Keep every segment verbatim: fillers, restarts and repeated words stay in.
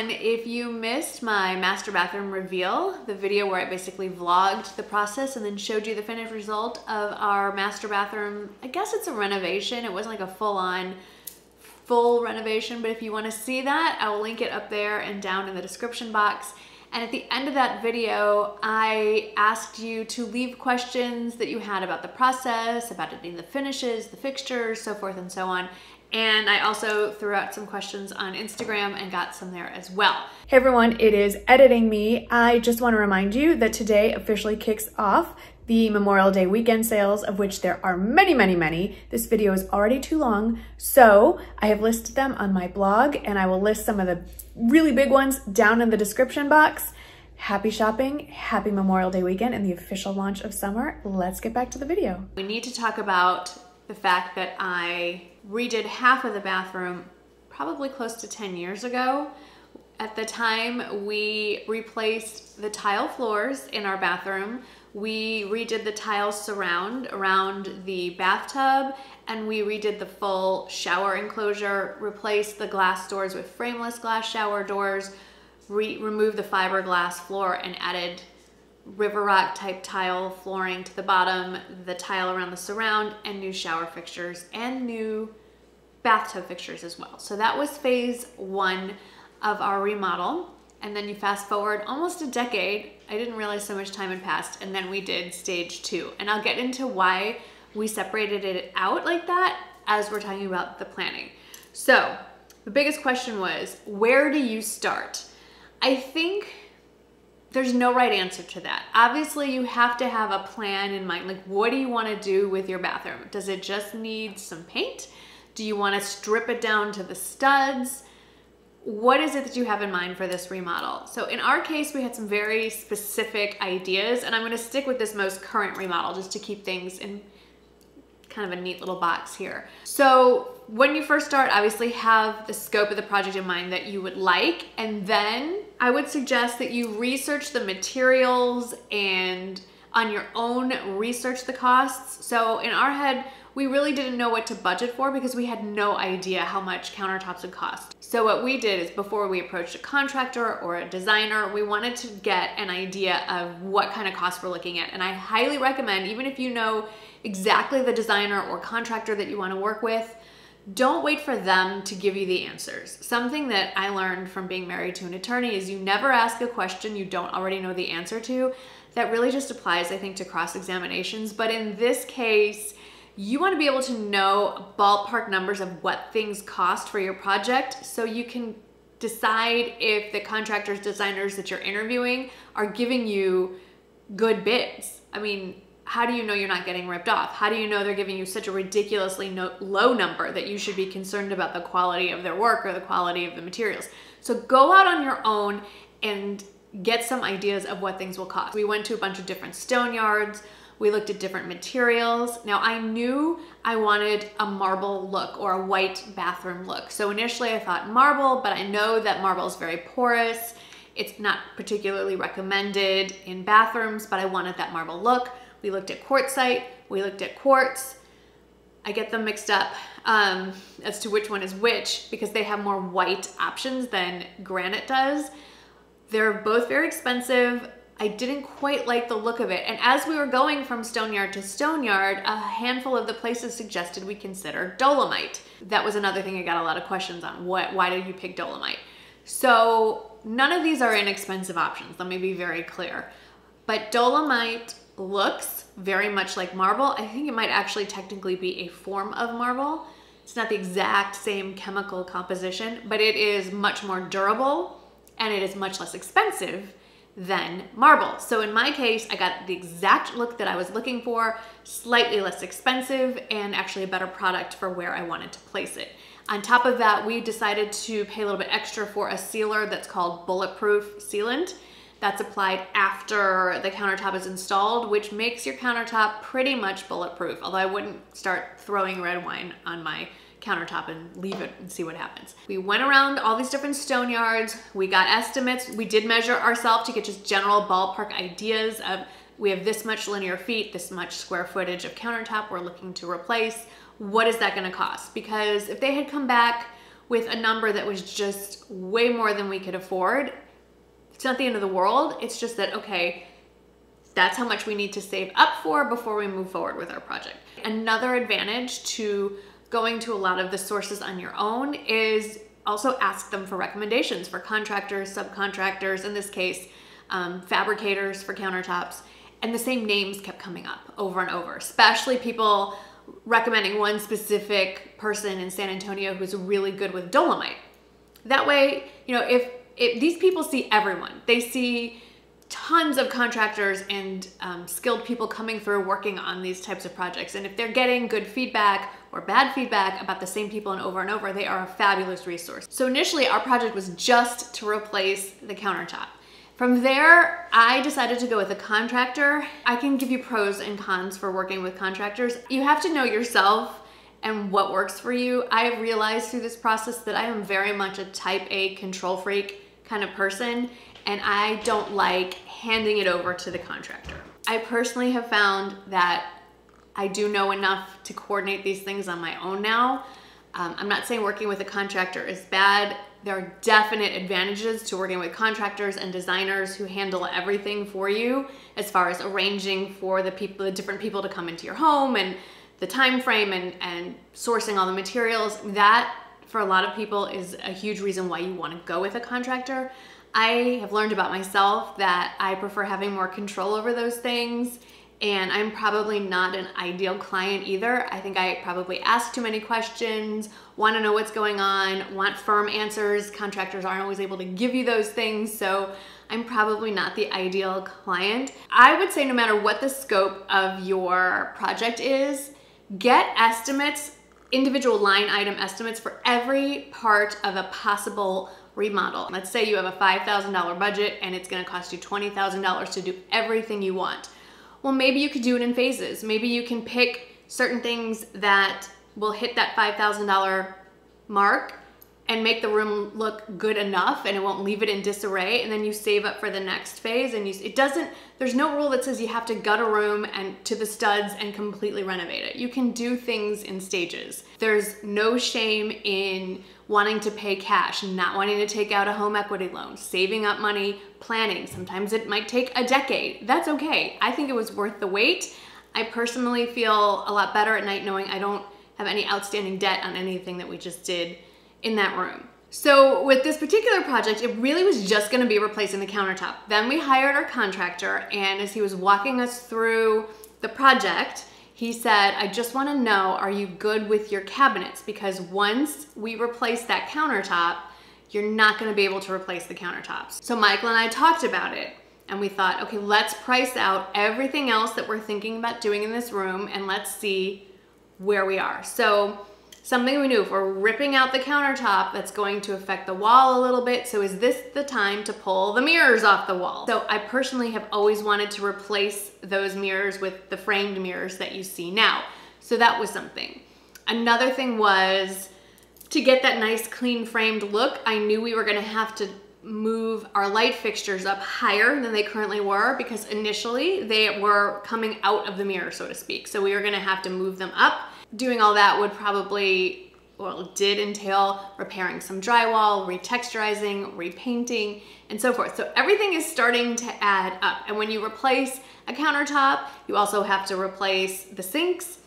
one, if you missed my master bathroom reveal, the video where I basically vlogged the process and then showed you the finished result of our master bathroom, I guess it's a renovation. It wasn't like a full-on full renovation, but if you want to see that, I will link it up there and down in the description box. And at the end of that video, I asked you to leave questions that you had about the process, about editing the finishes, the fixtures, so forth and so on. And I also threw out some questions on Instagram and got some there as well. Hey everyone, it is editing me. I just want to remind you that today officially kicks off the Memorial Day weekend sales, of which there are many, many, many. This video is already too long, so I have listed them on my blog, and I will list some of the really big ones down in the description box. Happy shopping, happy Memorial Day weekend, and the official launch of summer. Let's get back to the video. We need to talk about the fact that I redid half of the bathroom probably close to ten years ago. At the time, we replaced the tile floors in our bathroom. We redid the tile surround around the bathtub, and we redid the full shower enclosure, replaced the glass doors with frameless glass shower doors, re removed the fiberglass floor and added river rock type tile flooring to the bottom, the tile around the surround, and new shower fixtures and new bathtub fixtures as well. So that was phase one of our remodel. And then you fast forward almost a decade. I didn't realize so much time had passed. And then we did stage two. And I'll get into why we separated it out like that as we're talking about the planning. So the biggest question was, where do you start? I think there's no right answer to that. Obviously, you have to have a plan in mind. Like, what do you want to do with your bathroom? Does it just need some paint? Do you want to strip it down to the studs? What is it that you have in mind for this remodel? So in our case, we had some very specific ideas, and I'm going to stick with this most current remodel just to keep things in kind of a neat little box here. So when you first start, obviously have the scope of the project in mind that you would like, and then I would suggest that you research the materials and on your own research the costs. So in our head, we really didn't know what to budget for because we had no idea how much countertops would cost. So what we did is, before we approached a contractor or a designer, we wanted to get an idea of what kind of costs we're looking at. And I highly recommend, even if you know exactly the designer or contractor that you want to work with, don't wait for them to give you the answers. Something that I learned from being married to an attorney is you never ask a question you don't already know the answer to. That really just applies, I think, to cross-examinations. But in this case, you want to be able to know ballpark numbers of what things cost for your project so you can decide if the contractors, designers that you're interviewing are giving you good bids. I mean, how do you know you're not getting ripped off? How do you know they're giving you such a ridiculously no, low number that you should be concerned about the quality of their work or the quality of the materials? So go out on your own and get some ideas of what things will cost. We went to a bunch of different stone yards. We looked at different materials. Now, I knew I wanted a marble look or a white bathroom look. So initially I thought marble, but I know that marble is very porous. It's not particularly recommended in bathrooms, but I wanted that marble look. We looked at quartzite, we looked at quartz. I get them mixed up um, as to which one is which because they have more white options than granite does. They're both very expensive. I didn't quite like the look of it. And as we were going from Stoneyard to Stoneyard, a handful of the places suggested we consider Dolomite. That was another thing I got a lot of questions on. What, why did you pick Dolomite? So none of these are inexpensive options, let me be very clear. But Dolomite looks very much like marble. I think it might actually technically be a form of marble. It's not the exact same chemical composition, but it is much more durable and it is much less expensive than marble. So in my case, I got the exact look that I was looking for, slightly less expensive and actually a better product for where I wanted to place it. On top of that, we decided to pay a little bit extra for a sealer that's called Bulletproof Sealant. That's applied after the countertop is installed, which makes your countertop pretty much bulletproof, although I wouldn't start throwing red wine on my countertop and leave it and see what happens. We went around all these different stone yards. We got estimates. We did measure ourselves to get just general ballpark ideas of, we have this much linear feet, this much square footage of countertop we're looking to replace. What is that going to cost? Because if they had come back with a number that was just way more than we could afford. It's not the end of the world. It's just that, okay, that's how much we need to save up for before we move forward with our project. Another advantage to going to a lot of the sources on your own is also ask them for recommendations for contractors, subcontractors, in this case, um, fabricators for countertops. And the same names kept coming up over and over, especially people recommending one specific person in San Antonio who's really good with dolomite. That way, you know, if, if these people see everyone, they see tons of contractors and um, skilled people coming through working on these types of projects. And if they're getting good feedback or bad feedback about the same people and over and over, they are a fabulous resource. So initially our project was just to replace the countertop. From there, I decided to go with a contractor. I can give you pros and cons for working with contractors. You have to know yourself and what works for you. I realized through this process that I am very much a type A control freak kind of person, and I don't like handing it over to the contractor. I personally have found that I do know enough to coordinate these things on my own now. Um, I'm not saying working with a contractor is bad. There are definite advantages to working with contractors and designers who handle everything for you, as far as arranging for the people, the different people to come into your home and the time frame and, and sourcing all the materials. That, for a lot of people, is a huge reason why you want to go with a contractor. I have learned about myself that I prefer having more control over those things, and I'm probably not an ideal client either. I think I probably ask too many questions, want to know what's going on, want firm answers. Contractors aren't always able to give you those things, so I'm probably not the ideal client. I would say no matter what the scope of your project is, get estimates, individual line item estimates for every part of a possible remodel. Let's say you have a five thousand dollar budget and it's gonna cost you twenty thousand dollars to do everything you want. Well, maybe you could do it in phases. Maybe you can pick certain things that will hit that five thousand dollar mark and make the room look good enough and it won't leave it in disarray, and then you save up for the next phase. And you, it doesn't, there's no rule that says you have to gut a room and to the studs and completely renovate it. You can do things in stages. There's no shame in wanting to pay cash, not wanting to take out a home equity loan, saving up money, planning. Sometimes it might take a decade. That's okay. I think it was worth the wait. I personally feel a lot better at night knowing I don't have any outstanding debt on anything that we just did in that room. So with this particular project, it really was just gonna be replacing the countertop. Then we hired our contractor, and as he was walking us through the project, he said, I just wanna know, are you good with your cabinets? Because once we replace that countertop, you're not gonna be able to replace the countertops. So Michael and I talked about it, and we thought, okay, let's price out everything else that we're thinking about doing in this room, and let's see where we are. So something we knew, if we're ripping out the countertop, that's going to affect the wall a little bit. So is this the time to pull the mirrors off the wall? So I personally have always wanted to replace those mirrors with the framed mirrors that you see now. So that was something. Another thing was to get that nice clean framed look, I knew we were gonna have to move our light fixtures up higher than they currently were, because initially they were coming out of the mirror, so to speak. So we were gonna have to move them up. Doing all that would probably, well, did entail repairing some drywall, retexturizing, repainting, and so forth. So everything is starting to add up. And when you replace a countertop, you also have to replace the sinks.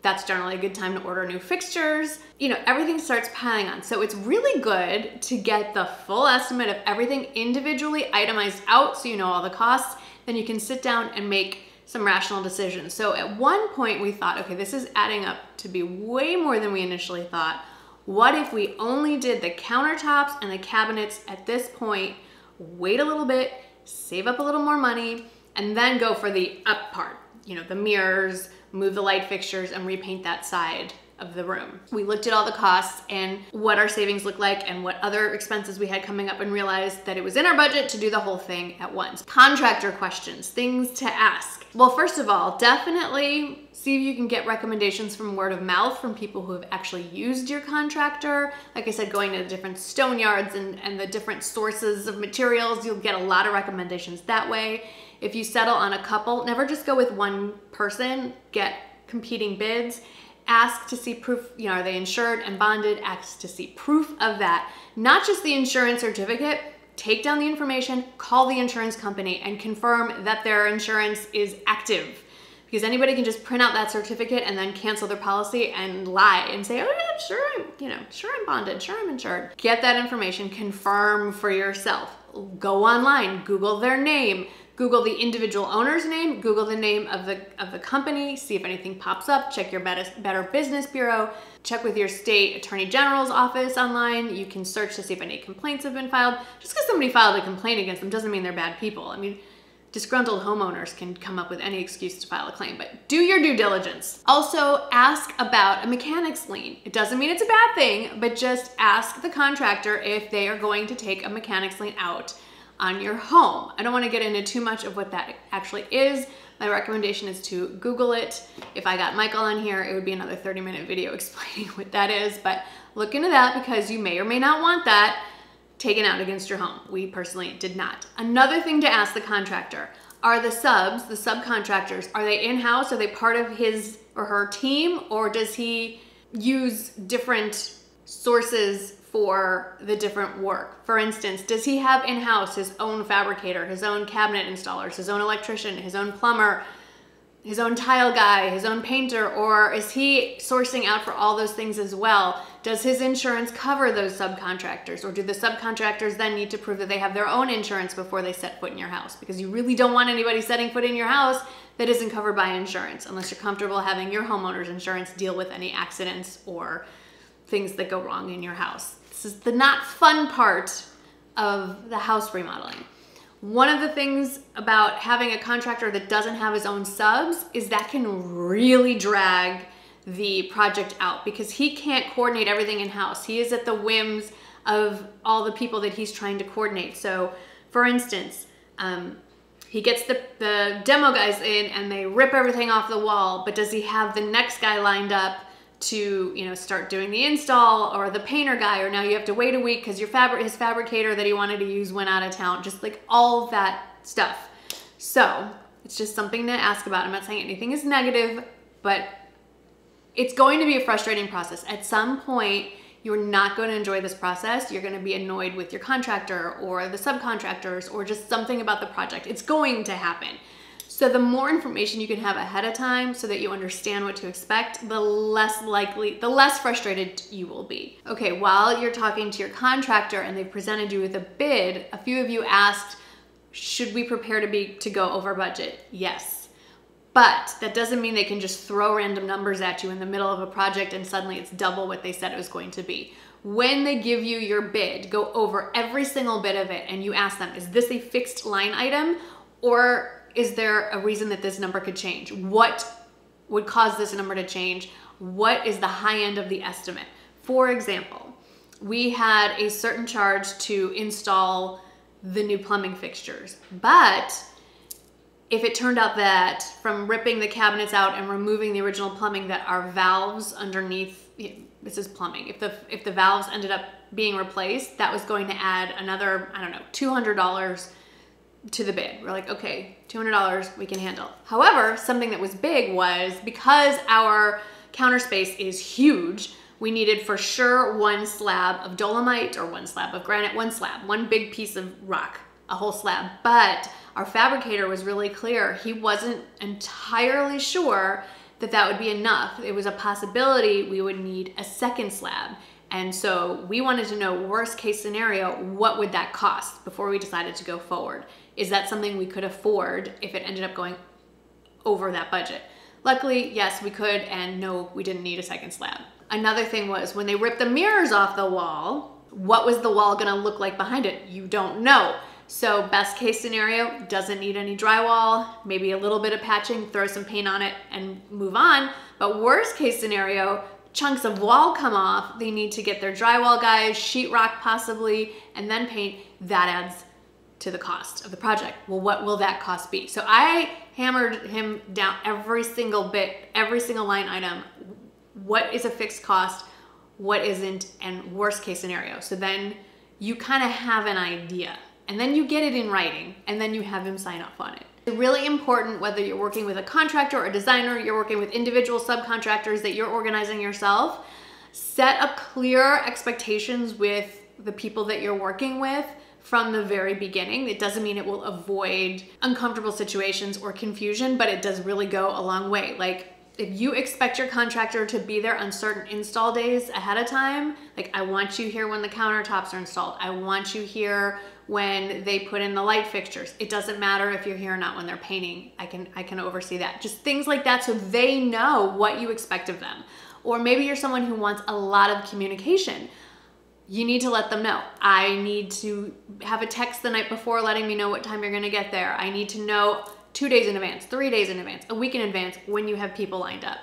That's generally a good time to order new fixtures. You know, everything starts piling on. So it's really good to get the full estimate of everything individually itemized out so you know all the costs. Then you can sit down and make some rational decisions. So at one point we thought, okay, this is adding up to be way more than we initially thought. What if we only did the countertops and the cabinets at this point, wait a little bit, save up a little more money, and then go for the up part, you know, the mirrors, move the light fixtures, and repaint that side of the room. We looked at all the costs and what our savings looked like and what other expenses we had coming up, and realized that it was in our budget to do the whole thing at once. Contractor questions, things to ask. Well, first of all, definitely see if you can get recommendations from word of mouth from people who have actually used your contractor. Like I said, going to the different stone yards and, and the different sources of materials, you'll get a lot of recommendations that way. If you settle on a couple, never just go with one person, get competing bids. ask to see proof, you know, are they insured and bonded? Ask to see proof of that. Not just the insurance certificate, take down the information, call the insurance company and confirm that their insurance is active. Because anybody can just print out that certificate and then cancel their policy and lie and say, oh yeah, I'm sure I'm, you know, sure I'm bonded, sure I'm insured. Get that information, confirm for yourself. Go online, Google their name, Google the individual owner's name, Google the name of the, of the company, see if anything pops up, check your Better Business Bureau, check with your state attorney general's office online. You can search to see if any complaints have been filed. Just because somebody filed a complaint against them doesn't mean they're bad people. I mean, disgruntled homeowners can come up with any excuse to file a claim, but do your due diligence. Also, ask about a mechanic's lien. It doesn't mean it's a bad thing, but just ask the contractor if they are going to take a mechanic's lien out on your home. I don't want to get into too much of what that actually is. My recommendation is to Google it. If I got Michael on here, it would be another thirty minute video explaining what that is, but look into that because you may or may not want that taken out against your home. We personally did not. Another thing to ask the contractor, are the subs, the subcontractors, are they in-house? Are they part of his or her team? Or does he use different sources for the different work? For instance, does he have in-house his own fabricator, his own cabinet installers, his own electrician, his own plumber, his own tile guy, his own painter, or is he sourcing out for all those things as well? Does his insurance cover those subcontractors, or do the subcontractors then need to prove that they have their own insurance before they set foot in your house? Because you really don't want anybody setting foot in your house that isn't covered by insurance, unless you're comfortable having your homeowner's insurance deal with any accidents or things that go wrong in your house. This is the not fun part of the house remodeling. One of the things about having a contractor that doesn't have his own subs is that can really drag the project out because he can't coordinate everything in-house. He is at the whims of all the people that he's trying to coordinate. So for instance, um, he gets the, the demo guys in and they rip everything off the wall, but does he have the next guy lined up to, you know, start doing the install, or the painter guy, or now you have to wait a week because your fabric his fabricator that he wanted to use went out of town, just like all that stuff. So it's just something to ask about. I'm not saying anything is negative, but it's going to be a frustrating process. At some point, you're not going to enjoy this process. You're going to be annoyed with your contractor or the subcontractors or just something about the project. It's going to happen. So the more information you can have ahead of time so that you understand what to expect, the less likely, the less frustrated you will be. Okay, while you're talking to your contractor and they've presented you with a bid, a few of you asked, should we prepare to be to go over budget? Yes, but that doesn't mean they can just throw random numbers at you in the middle of a project and suddenly it's double what they said it was going to be. When they give you your bid, go over every single bit of it and you ask them, is this a fixed line item, or is there a reason that this number could change? What would cause this number to change? What is the high end of the estimate? For example, we had a certain charge to install the new plumbing fixtures, but if it turned out that from ripping the cabinets out and removing the original plumbing that our valves underneath, this is plumbing, if the, if the valves ended up being replaced, that was going to add another, I don't know, two hundred dollars to the bid. We're like, okay, two hundred dollars we can handle. However, something that was big was because our counter space is huge, we needed for sure one slab of dolomite or one slab of granite, one slab, one big piece of rock, a whole slab. But our fabricator was really clear. He wasn't entirely sure that that would be enough. It was a possibility we would need a second slab. And so we wanted to know, worst case scenario, what would that cost before we decided to go forward? Is that something we could afford if it ended up going over that budget? Luckily, yes, we could, and no, we didn't need a second slab. Another thing was when they ripped the mirrors off the wall, what was the wall gonna look like behind it? You don't know. So best case scenario, doesn't need any drywall, maybe a little bit of patching, throw some paint on it and move on. But worst case scenario, chunks of wall come off, they need to get their drywall guys, sheetrock possibly, and then paint. That adds to the cost of the project. Well, what will that cost be? So I hammered him down every single bit, every single line item. What is a fixed cost? What isn't? And worst case scenario. So then you kind of have an idea, and then you get it in writing, and then you have him sign off on it. Really important, whether you're working with a contractor or a designer, you're working with individual subcontractors that you're organizing yourself, set up clear expectations with the people that you're working with from the very beginning. It doesn't mean it will avoid uncomfortable situations or confusion, but it does really go a long way. Like, if you expect your contractor to be there on certain install days ahead of time, like, I want you here when the countertops are installed. I want you here when they put in the light fixtures. It doesn't matter if you're here or not when they're painting. I can, I can oversee that. Just things like that so they know what you expect of them. Or maybe you're someone who wants a lot of communication. You need to let them know. I need to have a text the night before letting me know what time you're gonna get there. I need to know two days in advance, three days in advance, a week in advance when you have people lined up.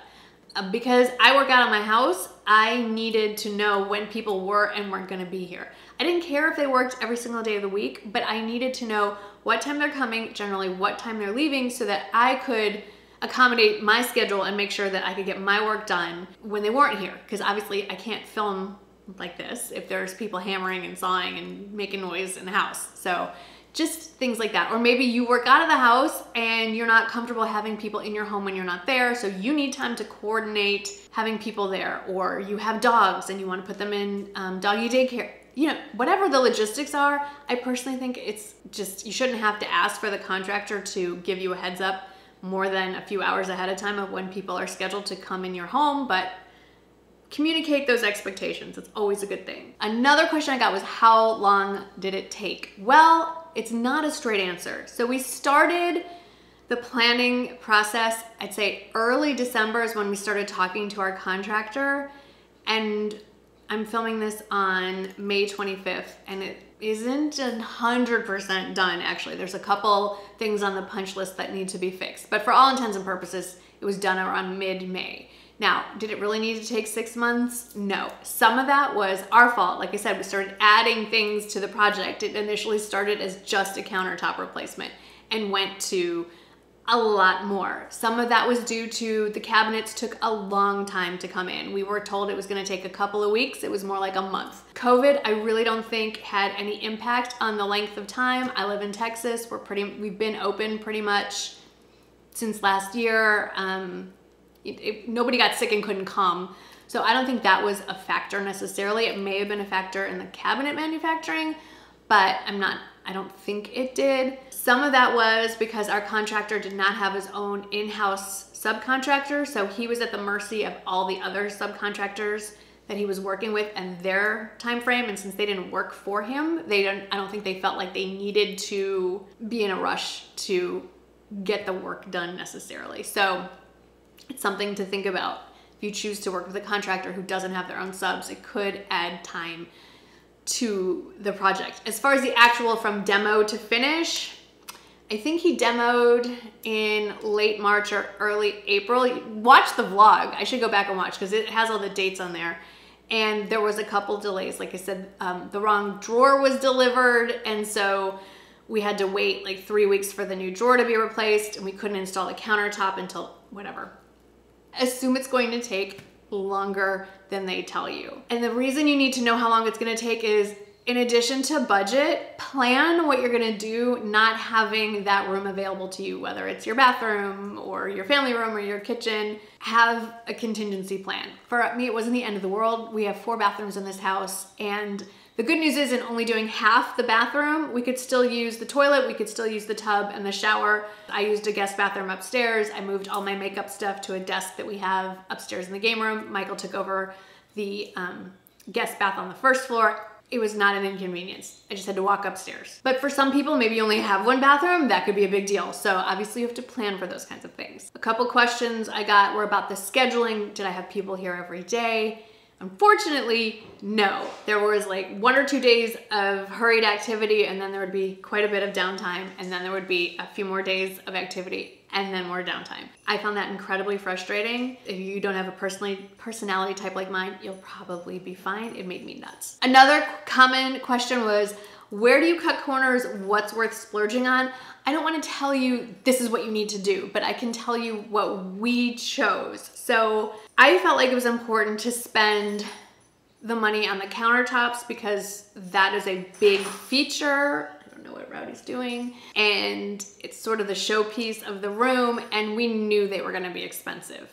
Because I work out of my house, I needed to know when people were and weren't gonna be here. I didn't care if they worked every single day of the week, but I needed to know what time they're coming, generally what time they're leaving, so that I could accommodate my schedule and make sure that I could get my work done when they weren't here. Because obviously I can't film like this if there's people hammering and sawing and making noise in the house. So just things like that. Or maybe you work out of the house and you're not comfortable having people in your home when you're not there, so you need time to coordinate having people there. Or you have dogs and you want to put them in um, doggy daycare. You know, whatever the logistics are, I personally think it's just, you shouldn't have to ask for the contractor to give you a heads up more than a few hours ahead of time of when people are scheduled to come in your home, but communicate those expectations. It's always a good thing. Another question I got was, how long did it take? Well, it's not a straight answer. So we started the planning process, I'd say early December is when we started talking to our contractor, and I'm filming this on May twenty-fifth, and it isn't one hundred percent done actually. There's a couple things on the punch list that need to be fixed, but for all intents and purposes, it was done around mid-May. Now, did it really need to take six months? No. Some of that was our fault. Like I said, we started adding things to the project. It initially started as just a countertop replacement and went to a lot more. Some of that was due to the cabinets took a long time to come in. We were told it was going to take a couple of weeks. It was more like a month. COVID, I really don't think had any impact on the length of time. I live in Texas. We're pretty, we've been open pretty much since last year. Um, It, it, nobody got sick and couldn't come. So I don't think that was a factor necessarily. It may have been a factor in the cabinet manufacturing, but I'm not, I don't think it did. Some of that was because our contractor did not have his own in-house subcontractor. So he was at the mercy of all the other subcontractors that he was working with and their time frame. And since they didn't work for him, they don't, I don't think they felt like they needed to be in a rush to get the work done necessarily. So it's something to think about. If you choose to work with a contractor who doesn't have their own subs, it could add time to the project. As far as the actual from demo to finish, I think he demoed in late March or early April. Watch the vlog. I should go back and watch because it has all the dates on there. And there was a couple delays. Like I said, um, the wrong drawer was delivered, and so we had to wait like three weeks for the new drawer to be replaced, and we couldn't install the countertop until whatever. Assume it's going to take longer than they tell you. And the reason you need to know how long it's gonna take is, in addition to budget, plan what you're gonna do not having that room available to you, whether it's your bathroom or your family room or your kitchen. Have a contingency plan. For me, it wasn't the end of the world. We have four bathrooms in this house, and the good news is in only doing half the bathroom, we could still use the toilet, we could still use the tub and the shower. I used a guest bathroom upstairs. I moved all my makeup stuff to a desk that we have upstairs in the game room. Michael took over the um, guest bath on the first floor. It was not an inconvenience. I just had to walk upstairs. But for some people, maybe you only have one bathroom, that could be a big deal. So obviously you have to plan for those kinds of things. A couple questions I got were about the scheduling. Did I have people here every day? Unfortunately, no. There was like one or two days of hurried activity, and then there would be quite a bit of downtime, and then there would be a few more days of activity and then more downtime. I found that incredibly frustrating. If you don't have a personally personality type like mine, you'll probably be fine. It made me nuts. Another common question was, where do you cut corners? What's worth splurging on? I don't want to tell you this is what you need to do, but I can tell you what we chose. So I felt like it was important to spend the money on the countertops because that is a big feature. I don't know what Rowdy's doing. And it's sort of the showpiece of the room, and we knew they were gonna be expensive.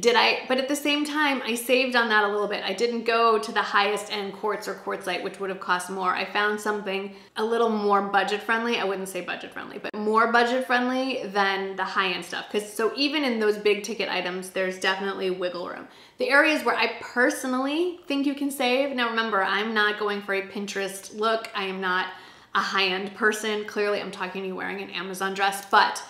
Did I, but at the same time, I saved on that a little bit. I didn't go to the highest end quartz or quartzite, which would have cost more. I found something a little more budget friendly. I wouldn't say budget friendly, but more budget friendly than the high end stuff. Because so even in those big ticket items, there's definitely wiggle room. The areas where I personally think you can save, now remember, I'm not going for a Pinterest look. I am not a high end person. Clearly I'm talking to you wearing an Amazon dress, but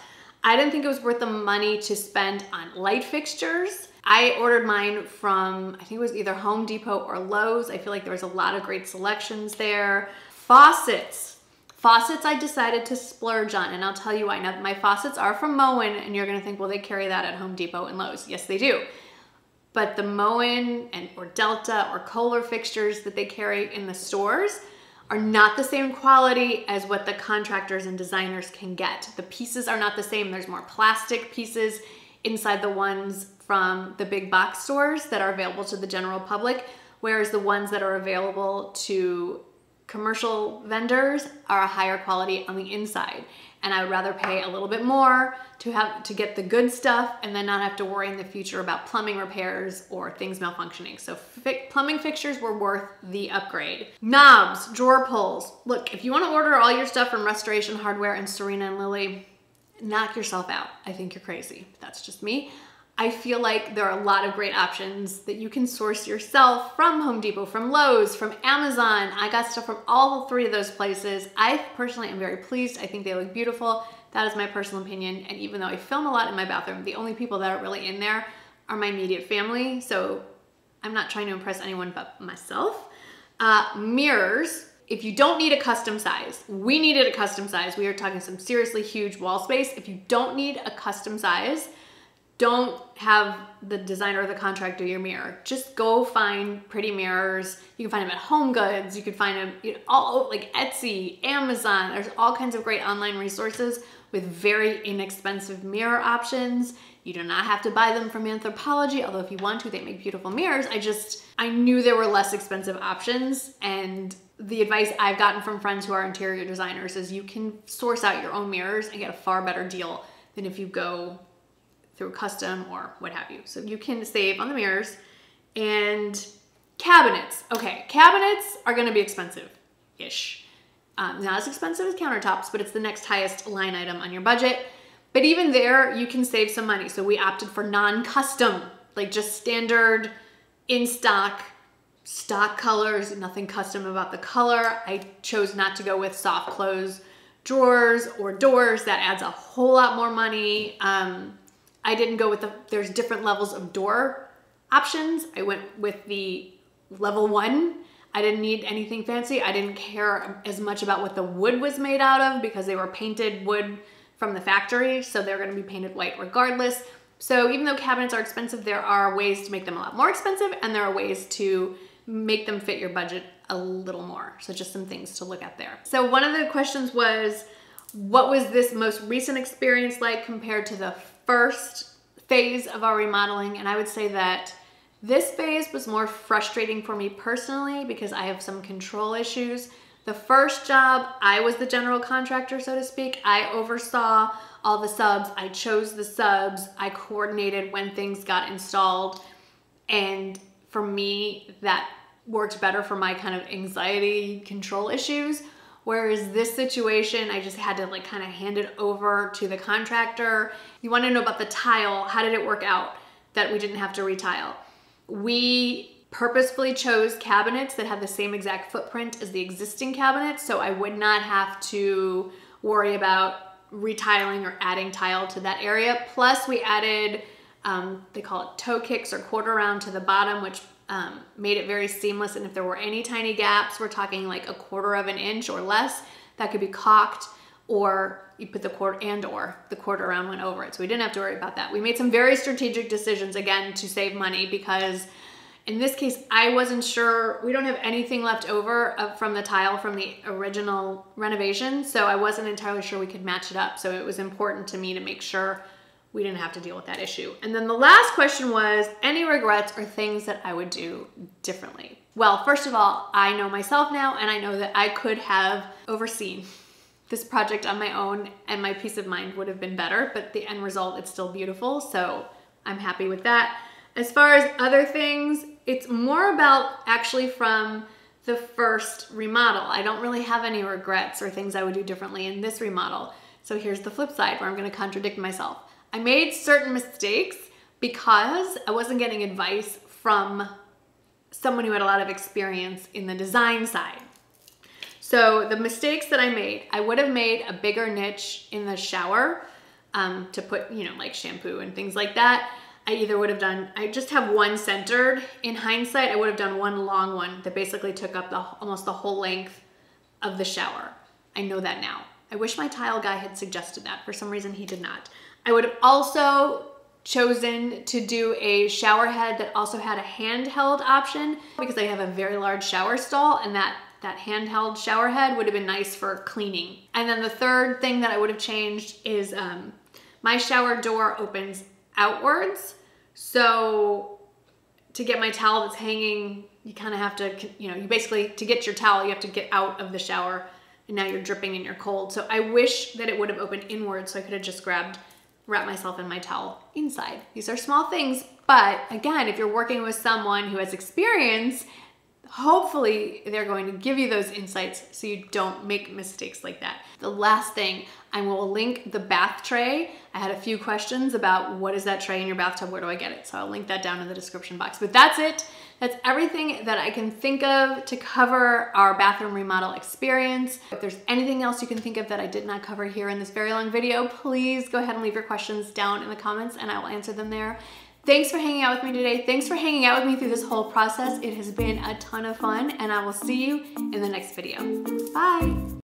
I didn't think it was worth the money to spend on light fixtures. I ordered mine from, I think it was either Home Depot or Lowe's. I feel like there was a lot of great selections there. Faucets. Faucets I decided to splurge on, and I'll tell you why. Now, my faucets are from Moen, and you're gonna think, well, they carry that at Home Depot and Lowe's. Yes, they do. But the Moen and or Delta or Kohler fixtures that they carry in the stores are not the same quality as what the contractors and designers can get. The pieces are not the same. There's more plastic pieces inside the ones from the big box stores that are available to the general public, whereas the ones that are available to commercial vendors are a higher quality on the inside. And I would rather pay a little bit more to have to get the good stuff and then not have to worry in the future about plumbing repairs or things malfunctioning. So fi plumbing fixtures were worth the upgrade. Knobs, drawer pulls. Look, if you want to order all your stuff from Restoration Hardware and Serena and Lily, knock yourself out. I think you're crazy. That's just me. I feel like there are a lot of great options that you can source yourself from Home Depot, from Lowe's, from Amazon. I got stuff from all three of those places. I personally am very pleased. I think they look beautiful. That is my personal opinion. And even though I film a lot in my bathroom, the only people that are really in there are my immediate family. So I'm not trying to impress anyone but myself. Uh, mirrors. If you don't need a custom size, we needed a custom size. We are talking some seriously huge wall space. If you don't need a custom size, don't have the designer or the contractor do your mirror. Just go find pretty mirrors. You can find them at Home Goods. You can find them, you know, all like Etsy, Amazon. There's all kinds of great online resources with very inexpensive mirror options. You do not have to buy them from Anthropologie, although if you want to, they make beautiful mirrors. I just, I knew there were less expensive options, and the advice I've gotten from friends who are interior designers is you can source out your own mirrors and get a far better deal than if you go through custom or what have you. So you can save on the mirrors. And cabinets. Okay, cabinets are gonna be expensive-ish. Um, not as expensive as countertops, but it's the next highest line item on your budget. But even there, you can save some money. So we opted for non-custom, like just standard, in-stock, stock colors, nothing custom about the color. I chose not to go with soft close drawers or doors. That adds a whole lot more money. Um, I didn't go with the, there's different levels of door options. I went with the level one. I didn't need anything fancy. I didn't care as much about what the wood was made out of because they were painted wood from the factory. So they're gonna be painted white regardless. So even though cabinets are expensive, there are ways to make them a lot more expensive, and there are ways to make them fit your budget a little more. So just some things to look at there. So one of the questions was, what was this most recent experience like compared to the first phase of our remodeling? And I would say that this phase was more frustrating for me personally because I have some control issues. The first job, I was the general contractor, so to speak. I oversaw all the subs. I chose the subs. I coordinated when things got installed. And for me, that worked better for my kind of anxiety control issues. Whereas this situation, I just had to like kind of hand it over to the contractor. You want to know about the tile. How did it work out that we didn't have to retile? We purposefully chose cabinets that had the same exact footprint as the existing cabinets, so I would not have to worry about retiling or adding tile to that area. Plus we added, um, they call it toe kicks or quarter round to the bottom, which Um, made it very seamless. And if there were any tiny gaps, we're talking like a quarter of an inch or less, that could be caulked, or you put the quarter and or the quarter round went over it. So we didn't have to worry about that. We made some very strategic decisions again to save money because in this case, I wasn't sure, we don't have anything left over of, from the tile from the original renovation. So I wasn't entirely sure we could match it up. So it was important to me to make sure we didn't have to deal with that issue. And then the last question was, any regrets or things that I would do differently? Well, first of all, I know myself now, and I know that I could have overseen this project on my own and my peace of mind would have been better, but the end result, it's still beautiful, so I'm happy with that. As far as other things, it's more about actually from the first remodel. I don't really have any regrets or things I would do differently in this remodel. So here's the flip side where I'm gonna contradict myself. I made certain mistakes because I wasn't getting advice from someone who had a lot of experience in the design side. So the mistakes that I made, I would have made a bigger niche in the shower um, to put, you know, like shampoo and things like that. I either would have done, I just have one centered. In hindsight, I would have done one long one that basically took up the almost the whole length of the shower. I know that now. I wish my tile guy had suggested that. For some reason, he did not. I would have also chosen to do a shower head that also had a handheld option because I have a very large shower stall, and that, that handheld shower head would have been nice for cleaning. And then the third thing that I would have changed is um, my shower door opens outwards. So to get my towel that's hanging, you kind of have to, you know, you basically, to get your towel, you have to get out of the shower and now you're dripping and you're cold. So I wish that it would have opened inward so I could have just grabbed, wrapped myself in my towel inside. These are small things, but again, if you're working with someone who has experience, hopefully they're going to give you those insights so you don't make mistakes like that. The last thing, I will link the bath tray. I had a few questions about what is that tray in your bathtub, where do I get it? So I'll link that down in the description box. But that's it. That's everything that I can think of to cover our bathroom remodel experience. If there's anything else you can think of that I did not cover here in this very long video, please go ahead and leave your questions down in the comments and I will answer them there. Thanks for hanging out with me today. Thanks for hanging out with me through this whole process. It has been a ton of fun, and I will see you in the next video. Bye.